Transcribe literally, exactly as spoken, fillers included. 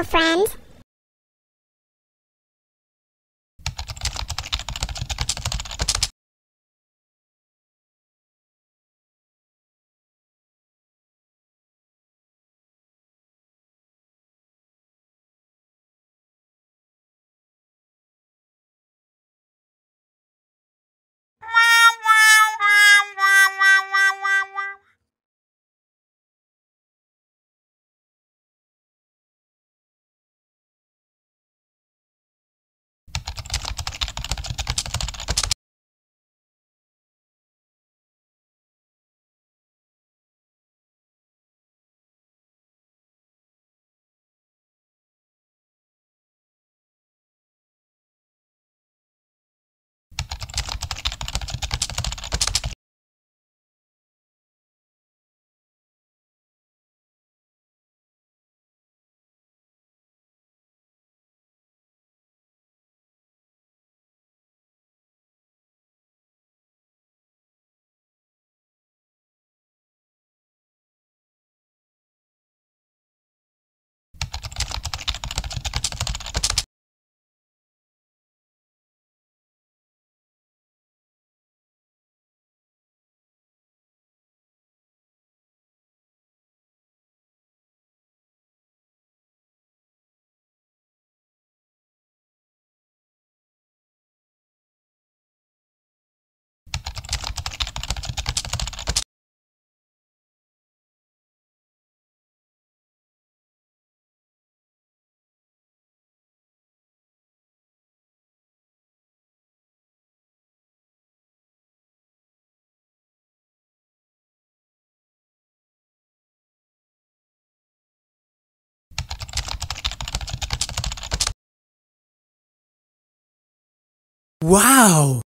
over, friend. Wow!